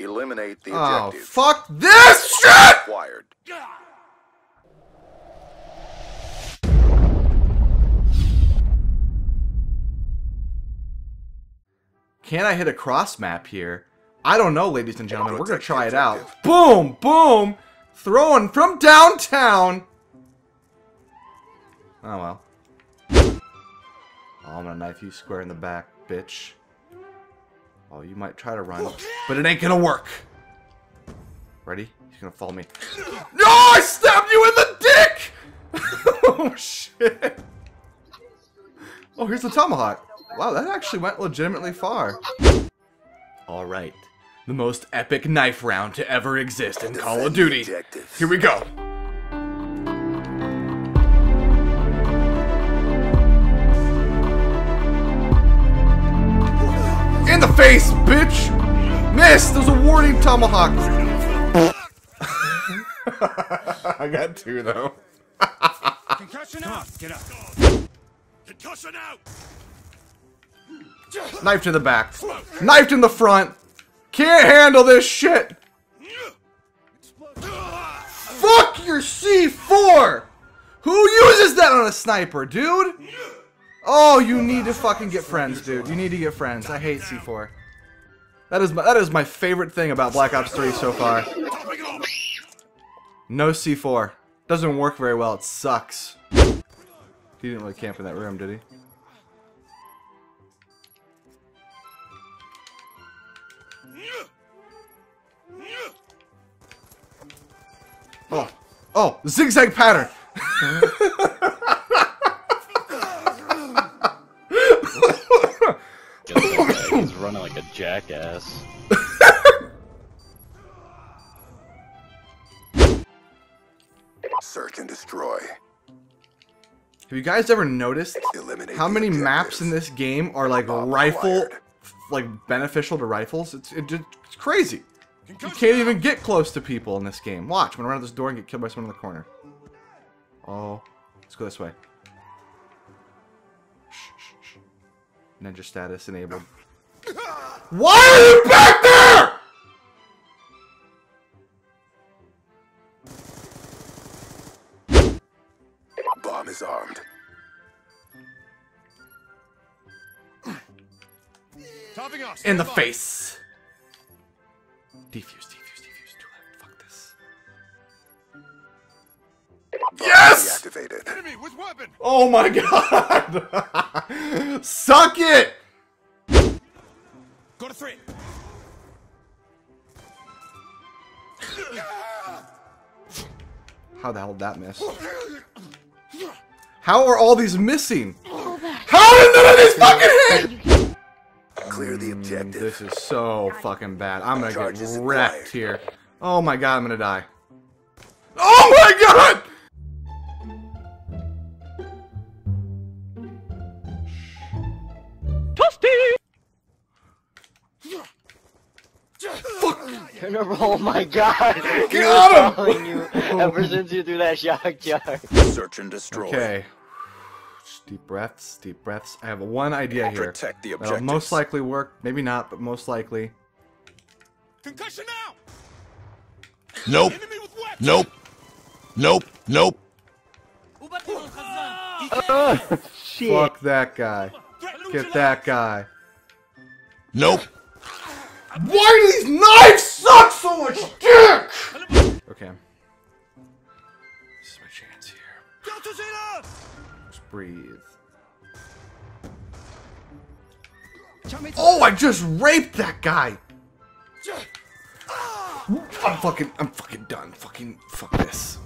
Eliminate the objective. Oh, fuck this shit! Acquired. Can I hit a cross map here? I don't know, ladies and gentlemen. We're gonna try it out. Boom! Boom! Throwing from downtown! Oh, well. Oh, I'm gonna knife you square in the back, bitch. Oh, you might try to run, but it ain't gonna work. Ready? He's gonna follow me. No! I stabbed you in the dick! Oh, shit. Oh, here's the tomahawk. Wow, that actually went legitimately far. Alright. The most epic knife round to ever exist in Call of Duty. Here we go. In the face, bitch! Miss! There's a warning tomahawk! I got two, though. Concussion out! Get up! Concussion out! Knife to the back. Knifed in the front. Can't handle this shit. Fuck your C4! Who uses that on a sniper, dude? Oh, you need to fucking get friends, dude. You need to get friends. I hate C4. That is my favorite thing about Black Ops 3 so far. No C4. Doesn't work very well. It sucks. He didn't really camp in that room, did he? Oh, oh, zigzag pattern. He's running like a jackass. Search and destroy. Have you guys ever noticed how many maps in this game are like rifle, like beneficial to rifles? It's crazy. You can't even get close to people in this game. Watch, I'm gonna run out this door and get killed by someone in the corner. Oh, let's go this way. Shh. Ninja status enabled. Why are you back there?! Bomb is armed. In the face! Defuse. Too loud. Fuck this. Yes! Activated. Enemy with weapon. Oh my god! Suck it! Go to 3. How the hell did that miss? How are all these missing? How did none of these fucking hit? Clear the objective. This is so fucking bad. I'm gonna get wrecked here. Oh my god, I'm gonna die. Oh my god! Toasty! Fuck! I remember, oh my god! Get out of him! Ever since you threw that shotgun. Search and destroy. Okay. Deep breaths. I have one idea here. Protect the objectives. That'll most likely work. Maybe not, but most likely. Concussion now. Nope. Shit. Fuck that guy. Get that guy. Nope. Why do these knives suck so much dick? Okay. This is my chance here. Breathe. Oh, I just raped that guy. I'm fucking done. Fuck this.